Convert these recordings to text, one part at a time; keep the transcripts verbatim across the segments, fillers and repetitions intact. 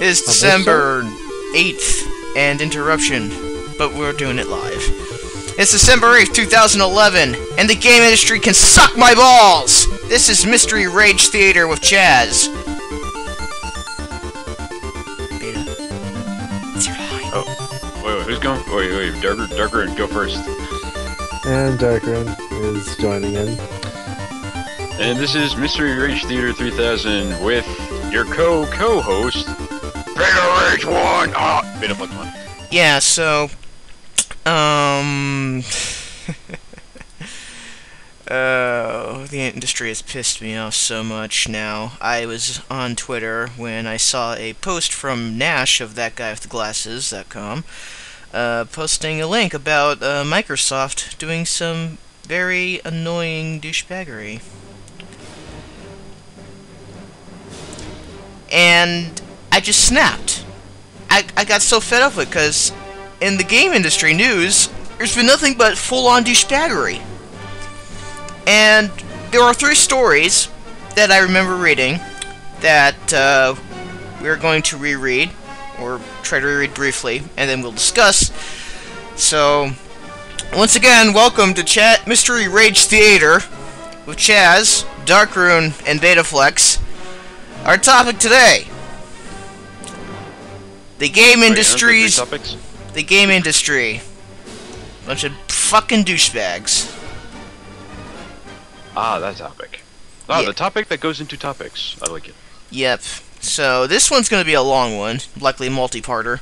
It's December eighth and interruption, but we're doing it live. It's December eighth, two thousand eleven, and the game industry can suck my balls! This is Mystery Rage Theater with Chaz. Beta. It's your line. Oh, wait, wait, who's going? Wait, wait, Darkrun, Darkrun, go first. And Darkrun is joining in. And this is Mystery Rage Theater three thousand with your co-co-host, Beta Rage one! Ah, Betaflex one. Yeah, so, um, uh, the industry has pissed me off so much now. I was on Twitter when I saw a post from Nash of that guy with the glasses dot com, uh, posting a link about uh, Microsoft doing some very annoying douchebaggery. And I just snapped. I, I got so fed up with it, because in the game industry news, there's been nothing but full-on douchebaggery. And there are three stories that I remember reading that uh, we're going to reread, or try to reread briefly, and then we'll discuss. So, once again, welcome to Chat Mystery Rage Theater with Chaz, Darkrune, and Betaflex. Our topic today: the game industry's Wait, the game industry, bunch of fucking douchebags. Ah, that topic. Ah, yeah. The topic that goes into topics. I like it. Yep. So this one's going to be a long one, likely a multi-parter.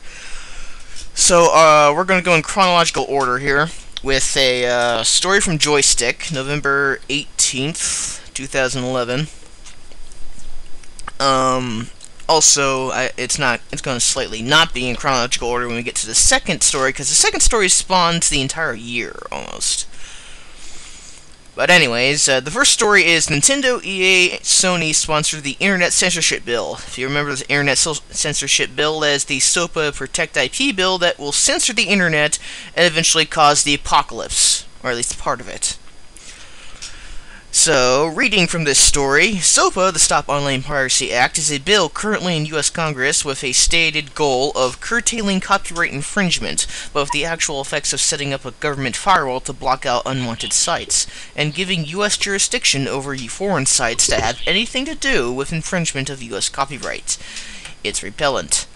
So uh, we're going to go in chronological order here with a uh, story from Joystiq, November eighteenth, two thousand eleven. Um, also, I, it's not, it's going to slightly not be in chronological order when we get to the second story, because the second story spawns the entire year, almost. But anyways, uh, the first story is Nintendo, E A, Sony sponsor the Internet Censorship Bill. If you remember the Internet so Censorship Bill as the SOPA Protect I P bill that will censor the Internet and eventually cause the apocalypse, or at least part of it. So, reading from this story, SOPA, the Stop Online Piracy Act, is a bill currently in U S Congress with a stated goal of curtailing copyright infringement, but with the actual effects of setting up a government firewall to block out unwanted sites, and giving U S jurisdiction over foreign sites that have anything to do with infringement of U S copyright. It's repellent.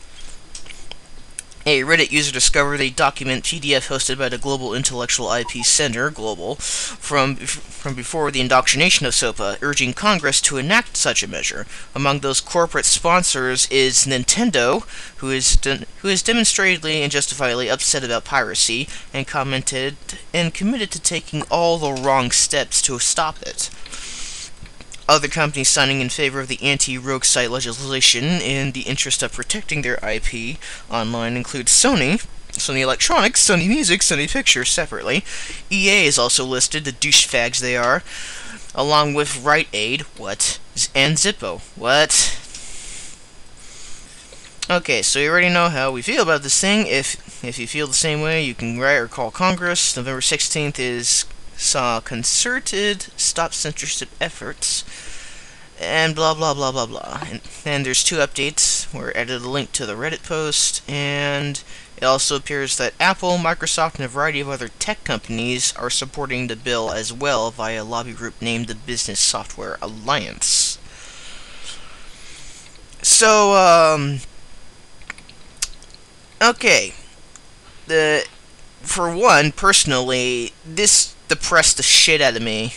A Reddit user discovered a document P D F hosted by the Global Intellectual I P Center, Global, from from before the indoctrination of SOPA, urging Congress to enact such a measure. Among those corporate sponsors is Nintendo, who is de who is demonstrably and justifiably upset about piracy and commented and committed to taking all the wrong steps to stop it. Other companies signing in favor of the anti-rogue site legislation in the interest of protecting their I P online include Sony, Sony Electronics, Sony Music, Sony Pictures separately. E A is also listed, the douchefags they are, along with Rite Aid, what, and Zippo, what? Okay, so you already know how we feel about this thing. If if you feel the same way, you can write or call Congress. November sixteenth is... saw concerted stop censorship efforts, and blah blah blah blah blah. And, and there's two updates. We're added a link to the Reddit post, and it also appears that Apple, Microsoft, and a variety of other tech companies are supporting the bill as well via a lobby group named the Business Software Alliance. So, um, okay, the for one, personally, this depressed the shit out of me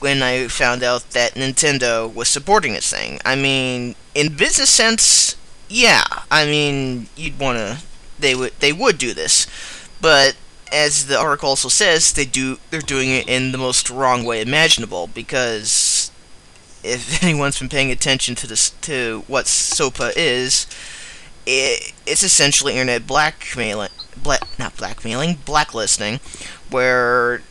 when I found out that Nintendo was supporting this thing. I mean, in business sense, yeah. I mean, you'd want to, they would, they would do this, but as the article also says, they do, they're doing it in the most wrong way imaginable. Because if anyone's been paying attention to this, to what SOPA is, it, it's essentially internet blackmailing, black, not blackmailing, blacklisting, where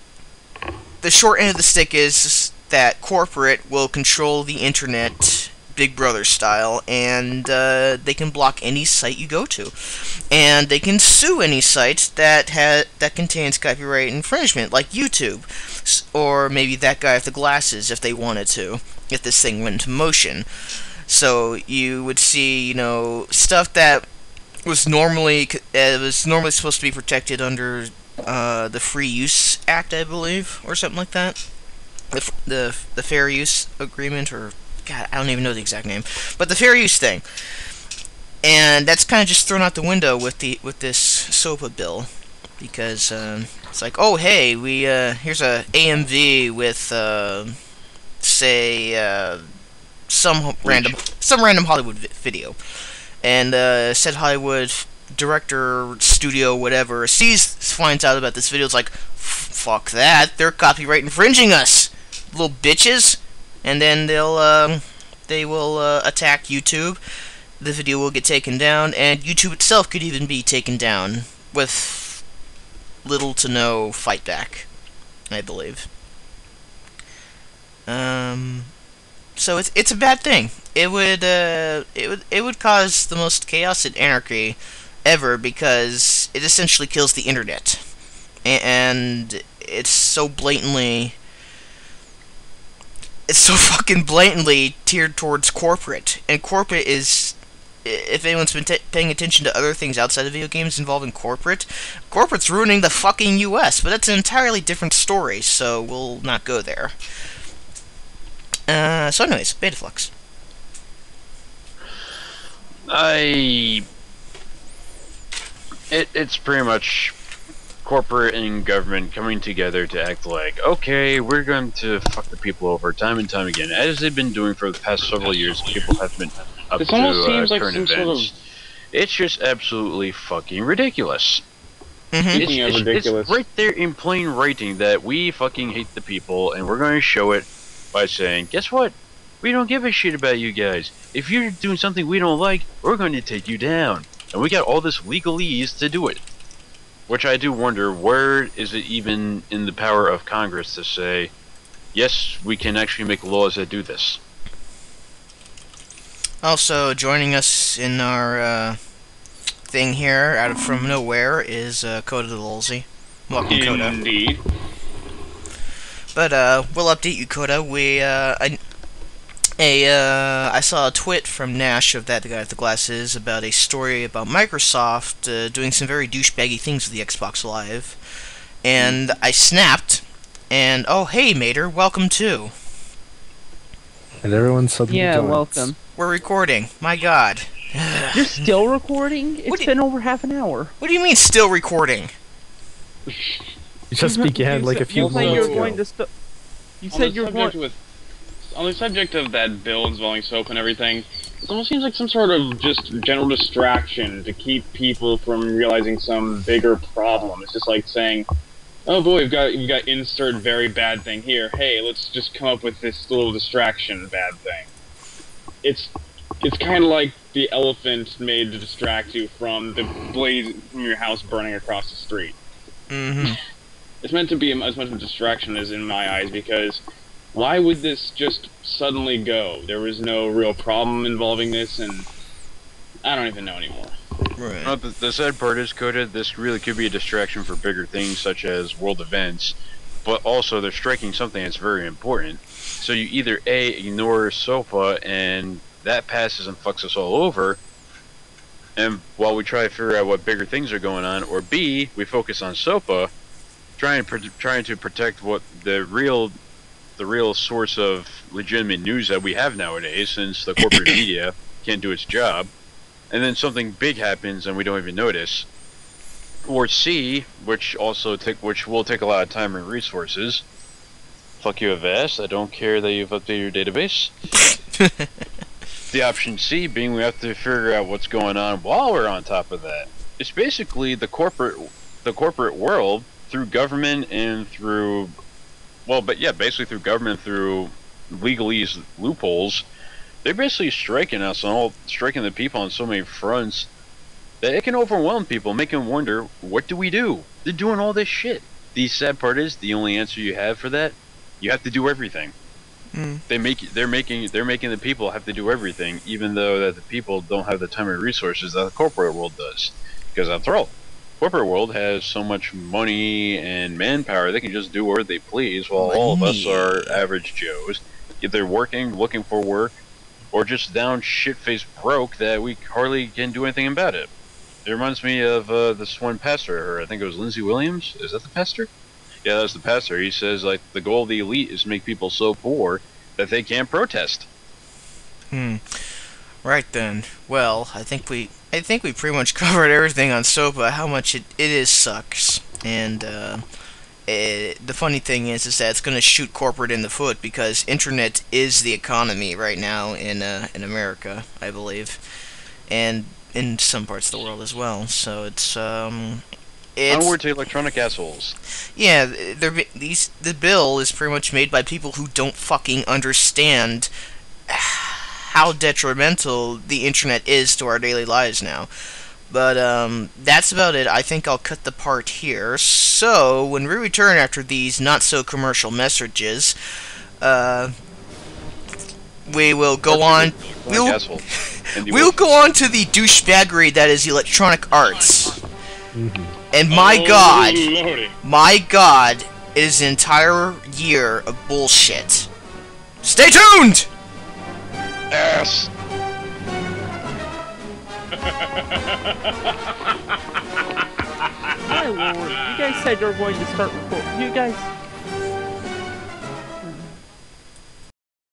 the short end of the stick is that corporate will control the internet, Big Brother style, and uh, they can block any site you go to, and they can sue any site that ha that contains copyright infringement, like YouTube, or maybe That Guy with the Glasses, if they wanted to, if this thing went into motion. So you would see, you know, stuff that was normally uh, was normally supposed to be protected under uh, the Free Use Act, I believe, or something like that. The the the Fair Use Agreement, or God, I don't even know the exact name, but the Fair Use thing. And that's kind of just thrown out the window with the with this SOPA bill, because um, it's like, oh hey, we uh, here's a A M V with uh, say uh, some random some random Hollywood video, and uh, said Hollywood director, studio, whatever sees finds out about this video. It's like, fuck that, they're copyright infringing us, little bitches, and then they'll um, they will uh, attack YouTube. The video will get taken down, and YouTube itself could even be taken down with little to no fight back, I believe. Um, so it's it's a bad thing. It would uh, it would it would cause the most chaos and anarchy ever, because it essentially kills the internet, and it's so blatantly. It's so fucking blatantly tiered towards corporate, and corporate is, if anyone's been t paying attention to other things outside of video games involving corporate, corporate's ruining the fucking U S, but that's an entirely different story, so we'll not go there. Uh, so anyways, Betaflex. I... It, it's pretty much corporate and government coming together to act like, okay, we're going to fuck the people over time and time again, as they've been doing for the past several years. People have been up this to uh, seems like current events. Sort of... It's just absolutely fucking ridiculous. Mm-hmm. It's, yeah, it's, ridiculous. It's right there in plain writing that we fucking hate the people, and we're going to show it by saying, guess what? We don't give a shit about you guys. If you're doing something we don't like, we're going to take you down. And we got all this legalese to do it. Which I do wonder, where is it even in the power of Congress to say, yes, we can actually make laws that do this? Also, joining us in our uh, thing here, out of from nowhere, is uh, Kotathelulzy. Welcome, Kota. Indeed. But uh, we'll update you, Kota. We uh, I, a uh, I saw a twit from Nash of That the Guy with the Glasses about a story about Microsoft uh, doing some very douchebaggy things with the Xbox Live, and I snapped, and oh hey Mater, welcome too. And everyone suddenly yeah, joins. Welcome. We're recording. My God. You're still recording? It's you, been over half an hour. What do you mean still recording? It just began like a few minutes ago. Going to st you on said you're going. On the subject of that bill involving soap and everything, it almost seems like some sort of just general distraction to keep people from realizing some bigger problem. It's just like saying, oh boy, we've got, we've got insert very bad thing here. Hey, let's just come up with this little distraction bad thing. It's it's kind of like the elephant made to distract you from the blaze from your house burning across the street. Mm-hmm. It's meant to be as much of a distraction as in my eyes, because... why would this just suddenly go? There was no real problem involving this, and I don't even know anymore. Right. Well, the, the sad part is, Kota, this really could be a distraction for bigger things such as world events, but also they're striking something that's very important. So you either A, ignore SOPA, and that passes and fucks us all over, and while we try to figure out what bigger things are going on, or B, we focus on SOPA, trying, trying to protect what the real... the real source of legitimate news that we have nowadays, since the corporate media can't do its job, and then something big happens and we don't even notice. Or C, which also take, which will take a lot of time and resources. Fuck you, Avast. I don't care that you've updated your database. The option C being we have to figure out what's going on while we're on top of that. It's basically the corporate, the corporate world through government and through. Well, but yeah, basically through government, through legalese loopholes, they're basically striking us and all, striking the people on so many fronts that it can overwhelm people, make them wonder, what do we do? They're doing all this shit. The sad part is, the only answer you have for that, you have to do everything. Mm. They make, they're making, they're making the people have to do everything, even though that the people don't have the time and resources that the corporate world does. Because after all, corporate world has so much money and manpower, they can just do whatever they please, while all of us are average Joes. If they're working, looking for work, or just down shit-faced broke that we hardly can do anything about it. It reminds me of uh, this one pastor, or I think it was Lindsey Williams. Is that the pastor? Yeah, that's the pastor. He says, like, the goal of the elite is to make people so poor that they can't protest. Hmm. Right then. Well, I think we I think we pretty much covered everything on SOPA, how much it, it is sucks. And uh, it, the funny thing is, is that it's going to shoot corporate in the foot, because internet is the economy right now in uh, in America, I believe, and in some parts of the world as well. So it's um. It's, onward to electronic assholes. Yeah, these the bill is pretty much made by people who don't fucking understand how detrimental the internet is to our daily lives now. But um, that's about it. I think I'll cut the part here. So when we return after these not so commercial messages, uh, we will go on. We'll, we'll go on to the douchebaggery that is Electronic Arts. Mm-hmm. And my oh, god, Lordy. my god, it is an entire year of bullshit. Stay tuned! Yes! Hi, Lord. You guys said you were going to start recording. You guys...